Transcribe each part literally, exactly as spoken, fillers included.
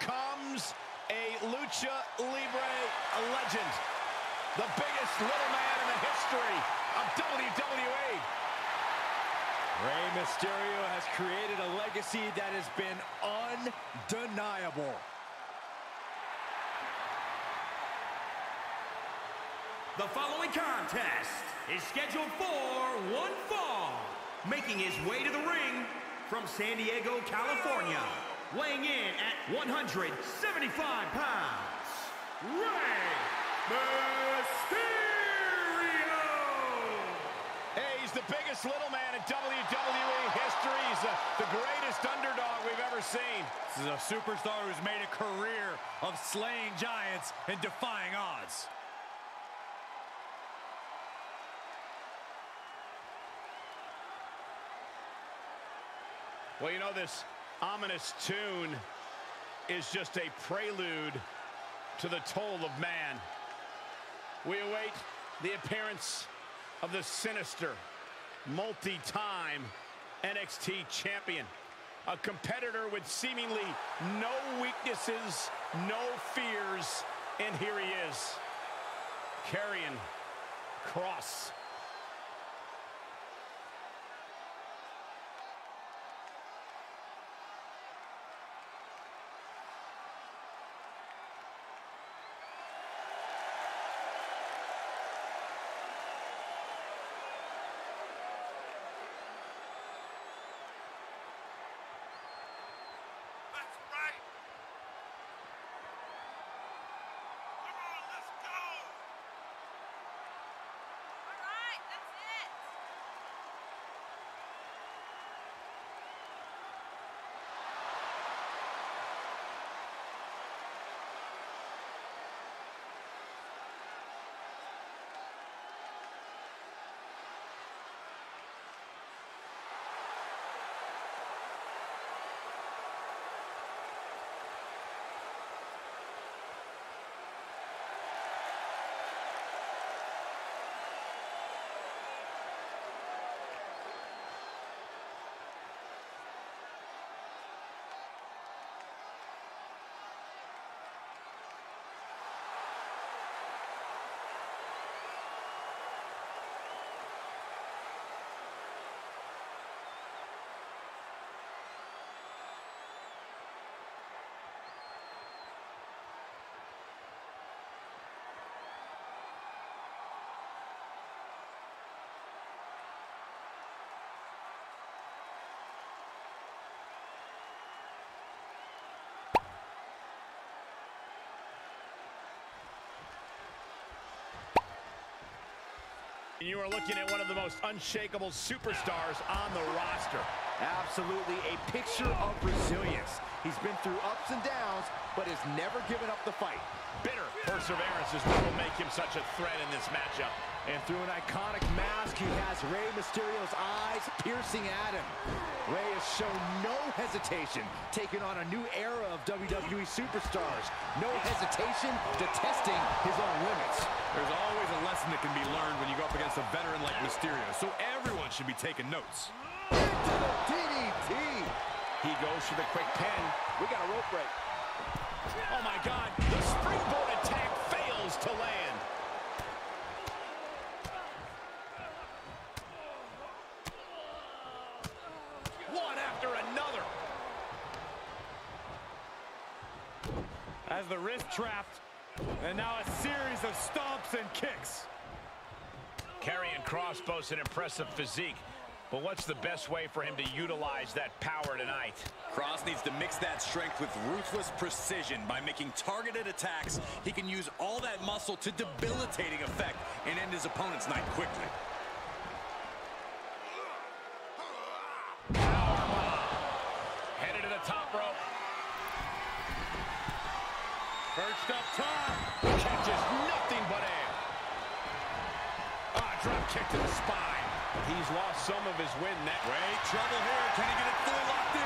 comes a Lucha Libre legend, the biggest little man in the history of W W E. Rey Mysterio has created a legacy that has been undeniable. The following contest is scheduled for one fall, making his way to the ring from San Diego, California, weighing in at one hundred seventy-five pounds, Rey Mysterio! Hey, he's the biggest little man in W W E history. He's the, the greatest underdog we've ever seen. This is a superstar who's made a career of slaying giants and defying odds. Well, you know, this ominous tune is just a prelude to the toll of man. We await the appearance of the sinister, multi-time N X T champion, a competitor with seemingly no weaknesses, no fears, and here he is, Karrion Kross. You are looking at one of the most unshakable superstars on the roster. Absolutely a picture of resilience. He's been through ups and downs, but has never given up the fight. Bitter perseverance is what will make him such a threat in this matchup. And through an iconic mask, he has Rey Mysterio's eyes piercing at him. Rey has shown no hesitation, taking on a new era of W W E superstars. No hesitation to testing his own limits. There's always a lesson that can be learned when you go up against a veteran like Mysterio, so everyone should be taking notes. Into the D D T! He goes for the quick pin. We got a rope break. Oh my God, the springboard attack fails to land. One after another. As the wrist trapped, and now a series of stomps and kicks. Karrion Kross boasts an impressive physique, but what's the best way for him to utilize that power tonight? Kross needs to mix that strength with ruthless precision. By making targeted attacks, he can use all that muscle to debilitating effect and end his opponent's night quickly. Headed to the top rope. Perched up top. Catches nothing but air. Ah, drop kick to the spine. He's lost some of his wind that way. Trouble here. Can he get it fully locked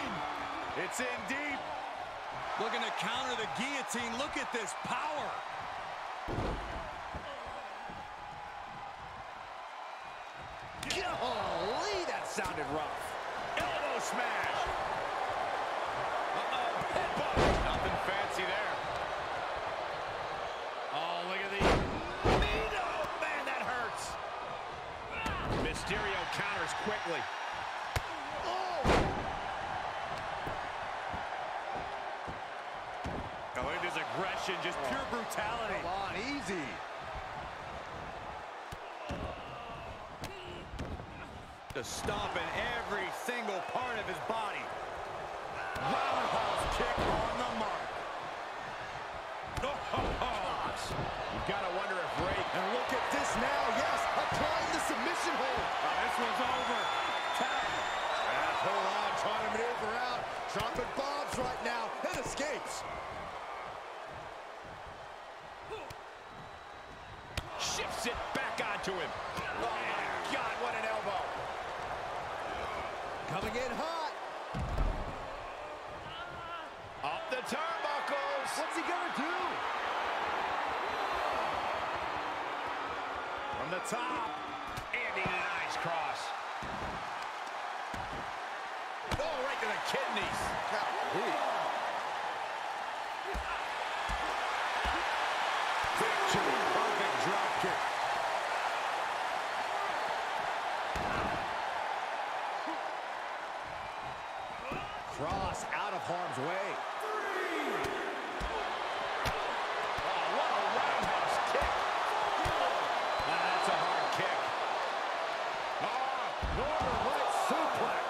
in? Guillotine! It's in deep. Looking to counter the guillotine. Look at this power. Golly, that's sounded rough. Elbow smash. Uh-oh. Headbutt. Nothing fancy there. Oh, look at the... Oh, man, that hurts. Mysterio counters quickly. Oh, it is aggression, just pure brutality. Come on, easy. To stomp in every single part of his body. Roundhouse kick on the mark. Oh, gosh. You've got to wonder if Rey... And look at this now, yes, applying the submission hold. Oh, this one's over. Tap. And hold on, trying to maneuver out. Dropping bombs right now. It escapes. Shifts it back onto him. Oh, my God, what an elbow. Coming in hot. Up the turnbuckles. What's he gonna do? From the top. Andy nice cross. Oh, right to the kidneys. Picture perfect drop kick. Kross out of harm's way. Three. Oh, what a roundhouse kick. Oh, that's a hard kick. Oh, Northern right suplex.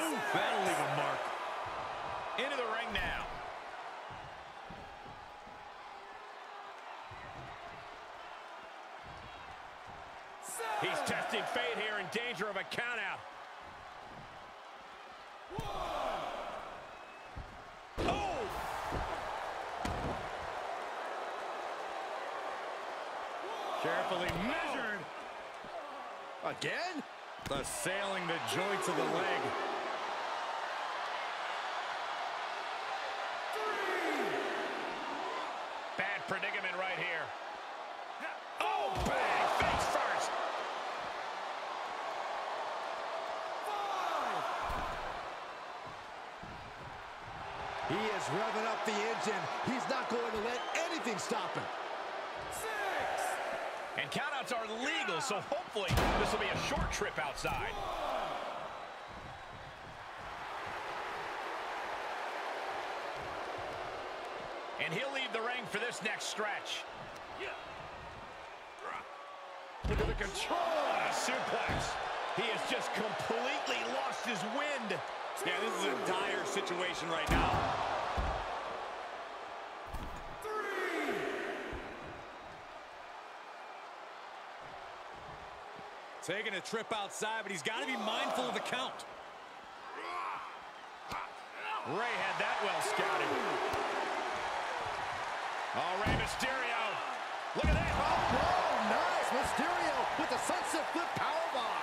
Ooh, that'll leave a mark. Into the ring now. He's testing fate here, in danger of a count-out. One. Oh! One. Carefully measured. Oh. Again? Assailing the joints of the leg. Three. Bad predicament right here. Oh! Bang! Face first! He is revving up the engine. He's not going to let anything stop him. Six. And countouts are legal, so hopefully this will be a short trip outside. One. And he'll leave the ring for this next stretch. Yeah. Look at the control. What a suplex. He has just completely lost his wind. Yeah, this is a dire situation right now. Three. Taking a trip outside, but he's got to be mindful of the count. Rey had that well scouted. Oh, Rey Mysterio. Look at that. Oh, whoa, nice. Mysterio with the sunset flip powerbomb.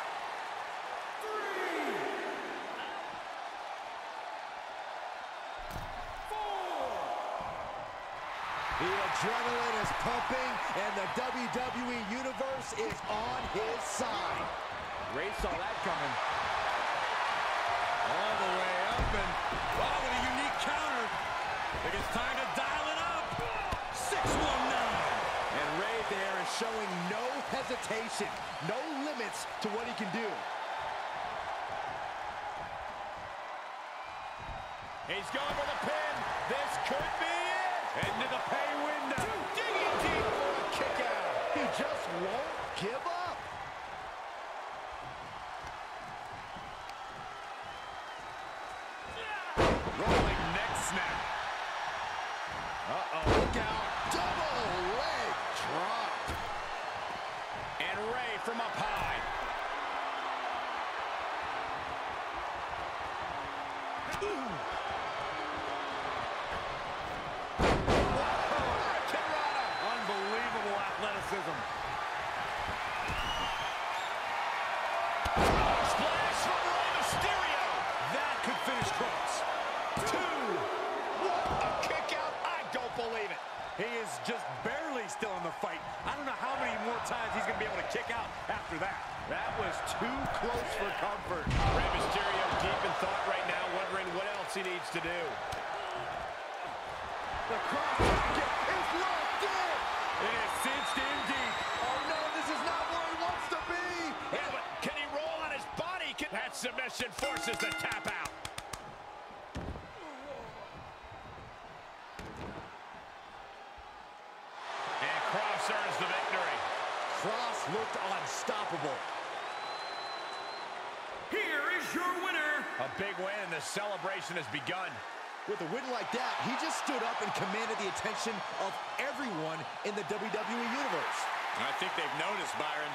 The adrenaline is pumping, and the W W E Universe is on his side. Rey saw that coming. All the way up, and oh, what a unique counter. I think it's time to dial it up. six one nine. And Rey there is showing no hesitation, no limits to what he can do. He's going for the pin. This could be it. Into the pay window. Digging deep for a kick out. He just won't give up. Yeah. Rolling neck snap. Uh-oh. Look out. Double leg drop. And Rey from up high. Ooh. Athleticism. Oh, splash from Rey Mysterio. That could finish Kross. Two. What a kick out. I don't believe it. He is just barely still in the fight. I don't know how many more times he's going to be able to kick out after that. That was too close for comfort. Rey Mysterio deep in thought right now, wondering what else he needs to do. The cross kick is locked in. It is cinched in deep. Oh, no, this is not where he wants to be. Yeah, but can he roll on his body? Can that submission forces the tap out. Earns the victory. Kross looked unstoppable. Here is your winner. A big win, and the celebration has begun. With a win like that, he just stood up and commanded the attention of everyone in the W W E Universe. I think they've noticed, Byron.